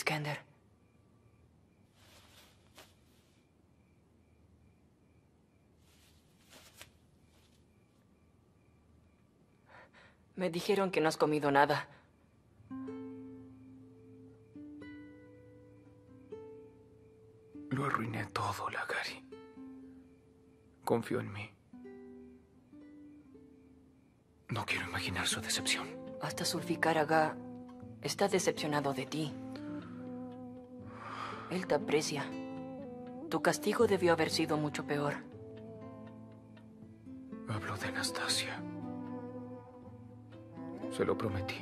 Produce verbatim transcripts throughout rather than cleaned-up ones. Iskander. Me dijeron que no has comido nada. Lo arruiné todo, Lagari. Confió en mí. No quiero imaginar su decepción. Hasta Zülfikar Ağa está decepcionado de ti. Él te aprecia. Tu castigo debió haber sido mucho peor. Hablo de Anastasia. Se lo prometí.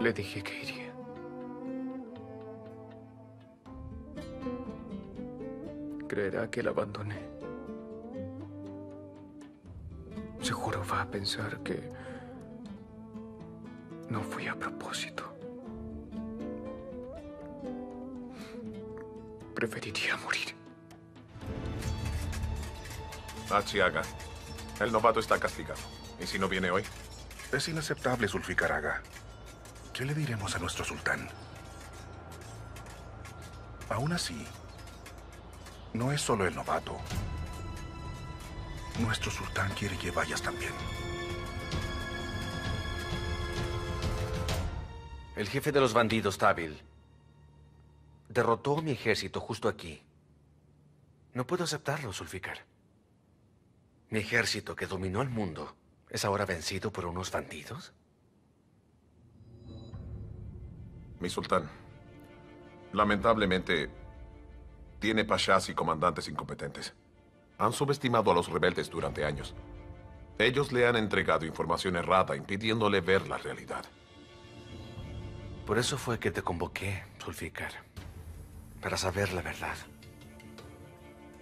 Le dije que iría. Creerá que la abandoné. Seguro va a pensar que no fui a propósito. Preferiría morir. H A G El novato está castigado. ¿Y si no viene hoy? Es inaceptable, Zülfikar Ağa. ¿Qué le diremos a nuestro sultán? Aún así, no es solo el novato. Nuestro sultán quiere que vayas también. El jefe de los bandidos, Tabil, derrotó a mi ejército justo aquí. No puedo aceptarlo, Zülfikar. Mi ejército, que dominó el mundo, ¿es ahora vencido por unos bandidos? Mi sultán, lamentablemente, tiene pashás y comandantes incompetentes. Han subestimado a los rebeldes durante años. Ellos le han entregado información errada, impidiéndole ver la realidad. Por eso fue que te convoqué, Zülfikar, para saber la verdad.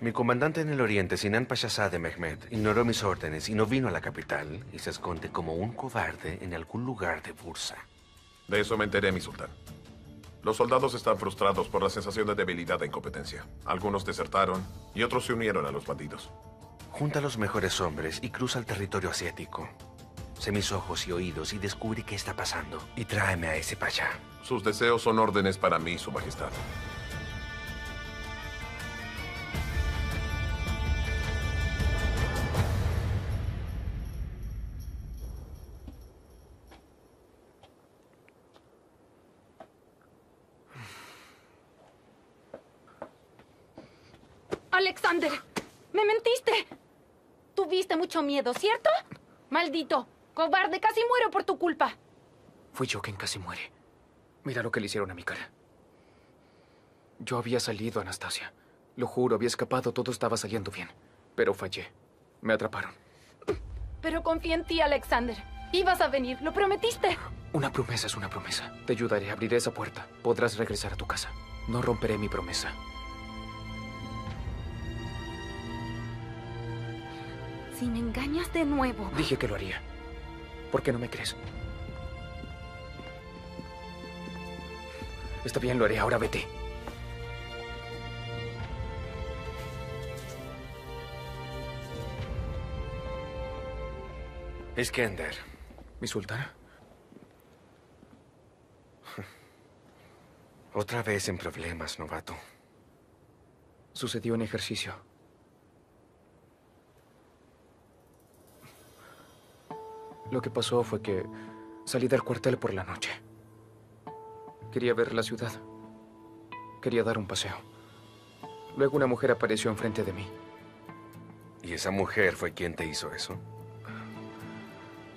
Mi comandante en el oriente, Sinan Pasha de Mehmed, ignoró mis órdenes y no vino a la capital y se esconde como un cobarde en algún lugar de Bursa. De eso me enteré, mi sultán. Los soldados están frustrados por la sensación de debilidad e incompetencia. Algunos desertaron y otros se unieron a los bandidos. Junta a los mejores hombres y cruza el territorio asiático. Sé mis ojos y oídos y descubre qué está pasando. Y tráeme a ese pasha. Sus deseos son órdenes para mí, Su Majestad. Alexander, me mentiste. Tuviste mucho miedo, ¿cierto? Maldito, cobarde, casi muero por tu culpa. Fui yo quien casi muere. Mira lo que le hicieron a mi cara. Yo había salido, Anastasia. Lo juro, había escapado, todo estaba saliendo bien. Pero fallé. Me atraparon. Pero confié en ti, Alexander. Ibas a venir, lo prometiste. Una promesa es una promesa. Te ayudaré, abriré esa puerta. Podrás regresar a tu casa. No romperé mi promesa. Si me engañas de nuevo... Dije que lo haría. ¿Por qué no me crees? Está bien, lo haré. Ahora vete. Iskander. ¿Mi sultana? Otra vez en problemas, novato. Sucedió en ejercicio. Lo que pasó fue que salí del cuartel por la noche. Quería ver la ciudad. Quería dar un paseo. Luego una mujer apareció enfrente de mí. ¿Y esa mujer fue quien te hizo eso?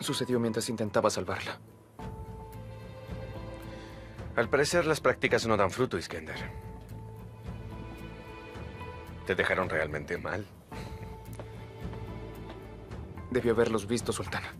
Sucedió mientras intentaba salvarla. Al parecer, las prácticas no dan fruto, Iskander. Te dejaron realmente mal. Debió haberlos visto, sultana.